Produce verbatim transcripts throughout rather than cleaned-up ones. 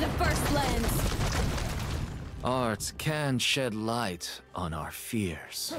the first lens. Art can shed light on our fears.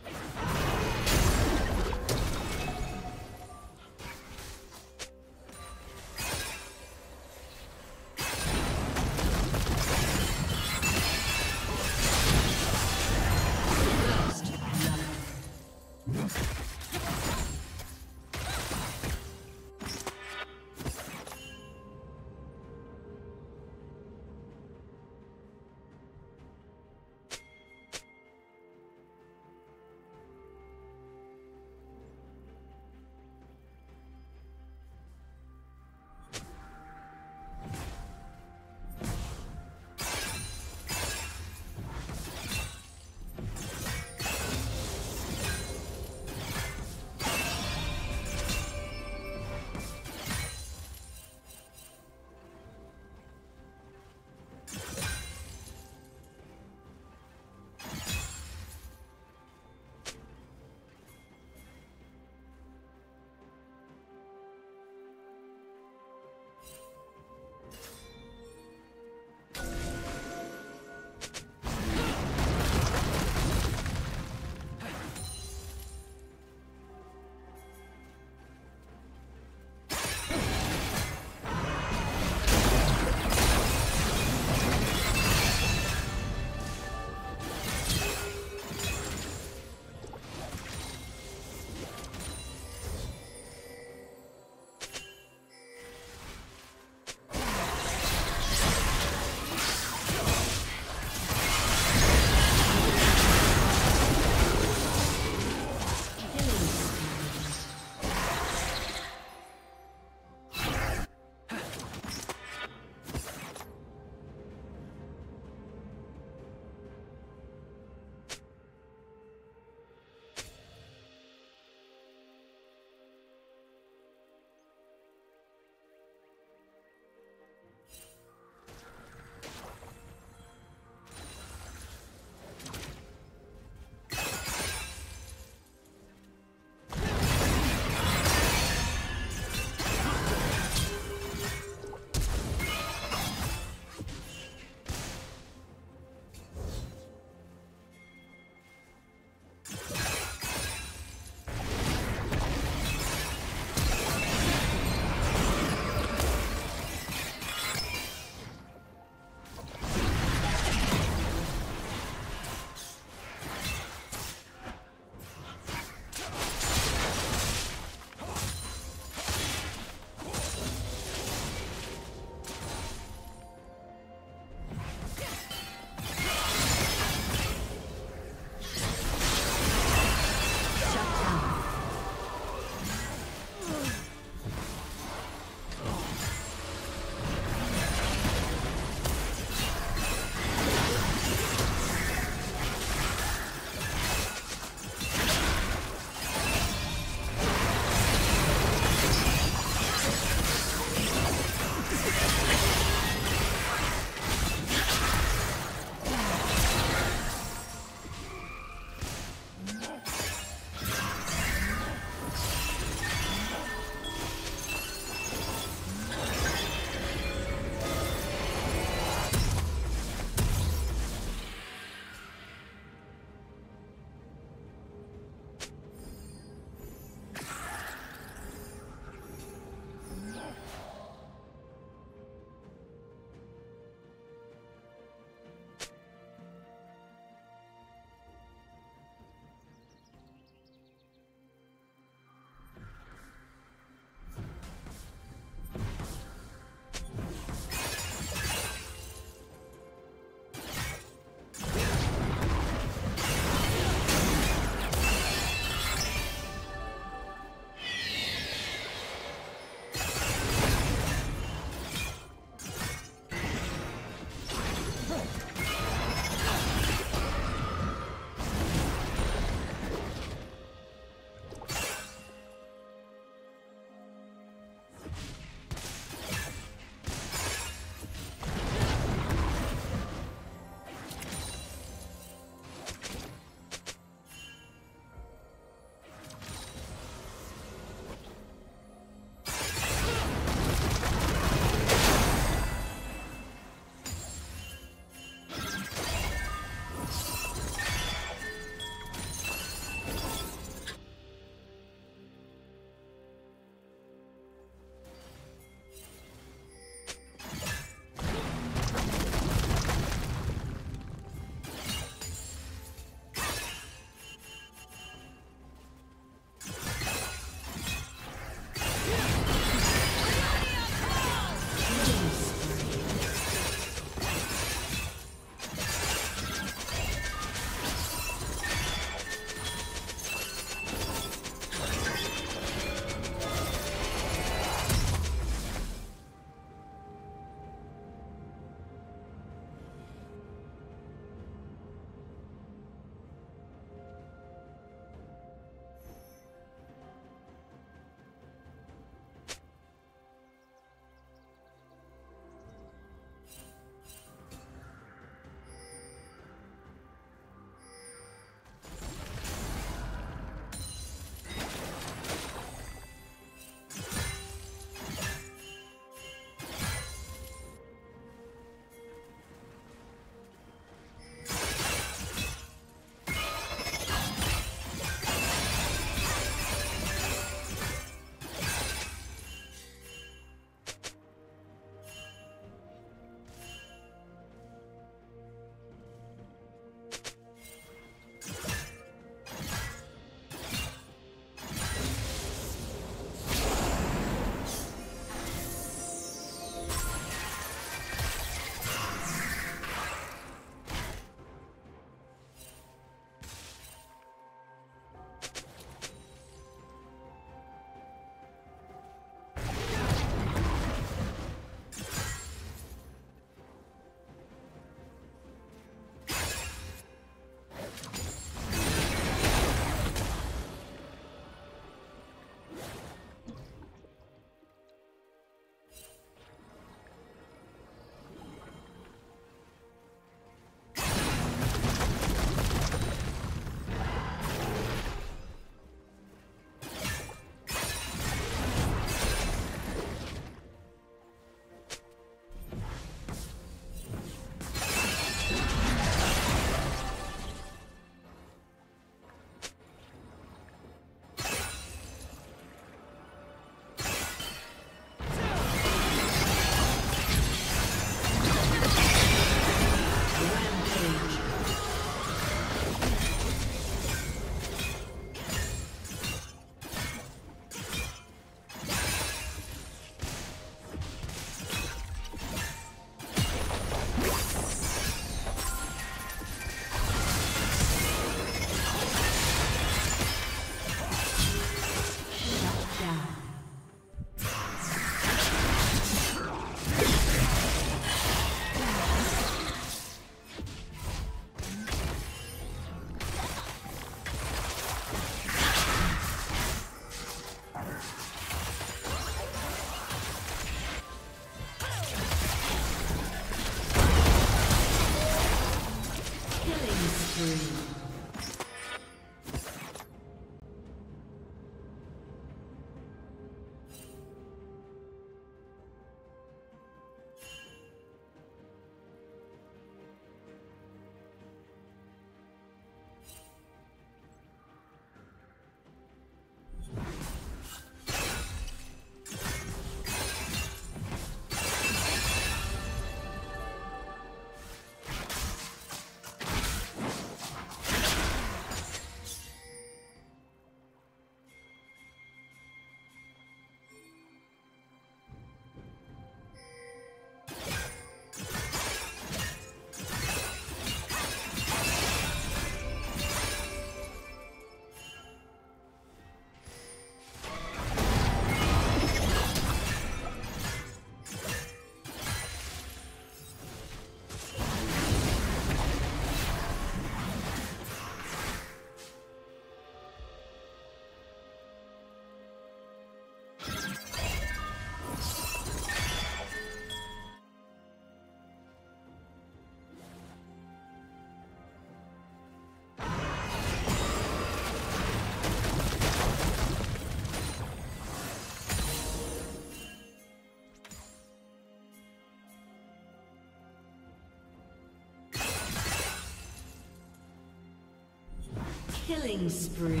Killing spree.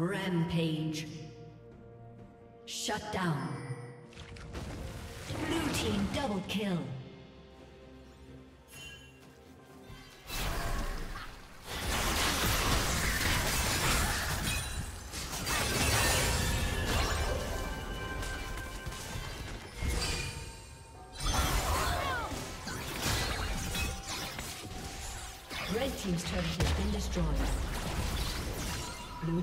Rampage. Shut down. Blue team double kill. Red team's turret has been destroyed. Blue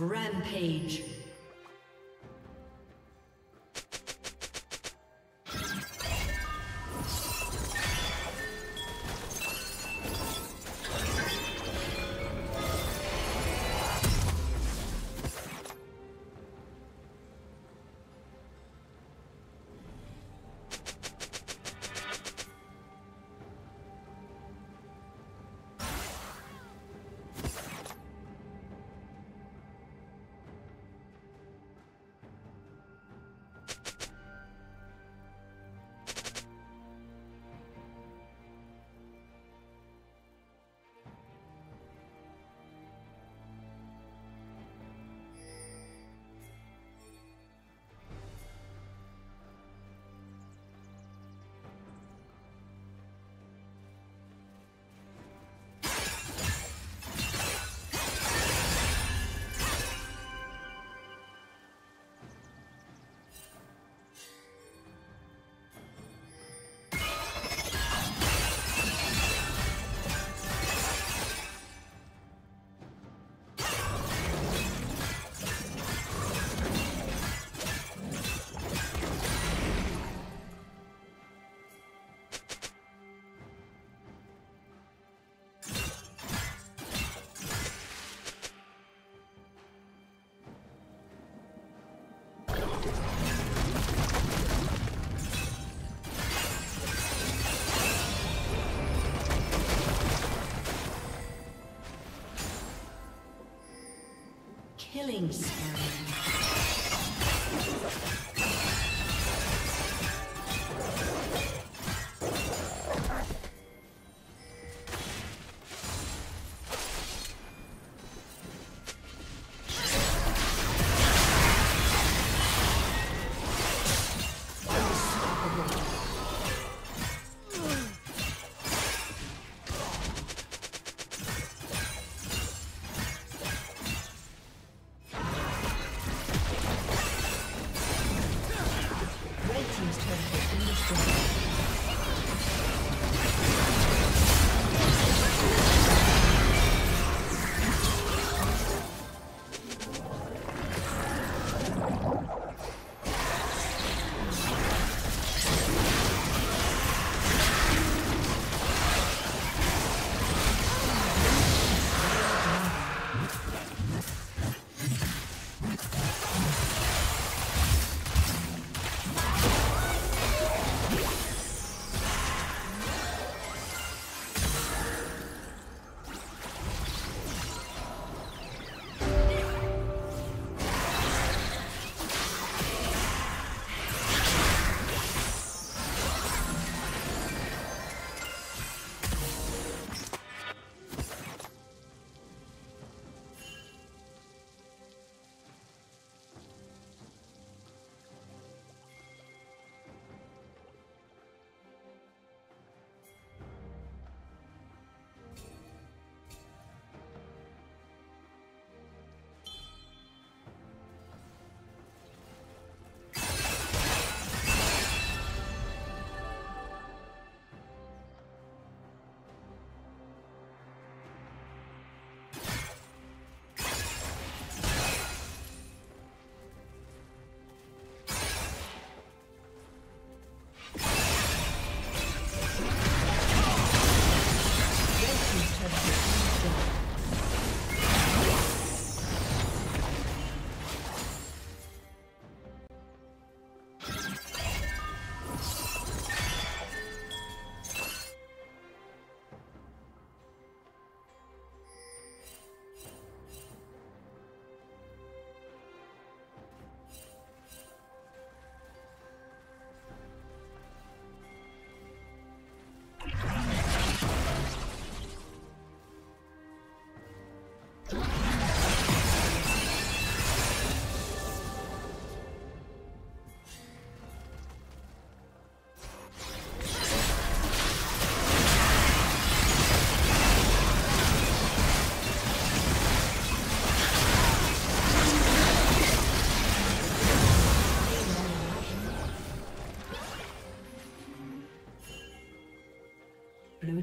Rampage. Killing spree. Blue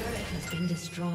Blue team's turret has been destroyed.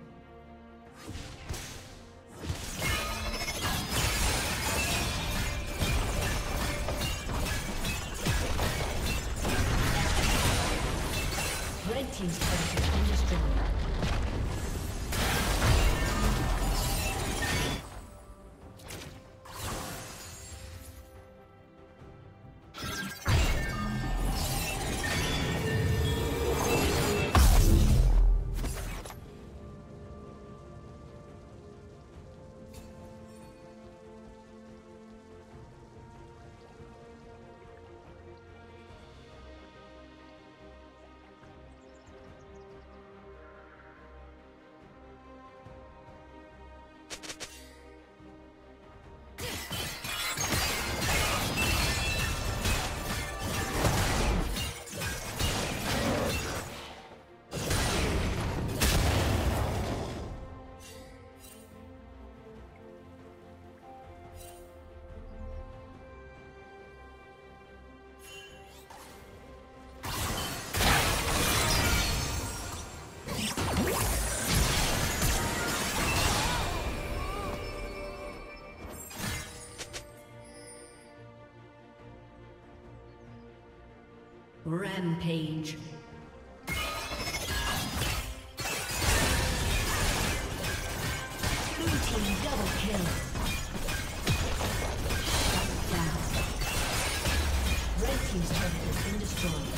Red team's turret has been destroyed. Rampage. Blue team double kill. Shut down. Red team's turret has been destroyed.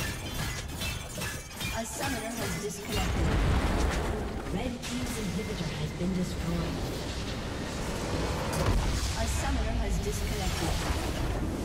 A summoner has disconnected. Red team's inhibitor has been destroyed. A summoner has disconnected.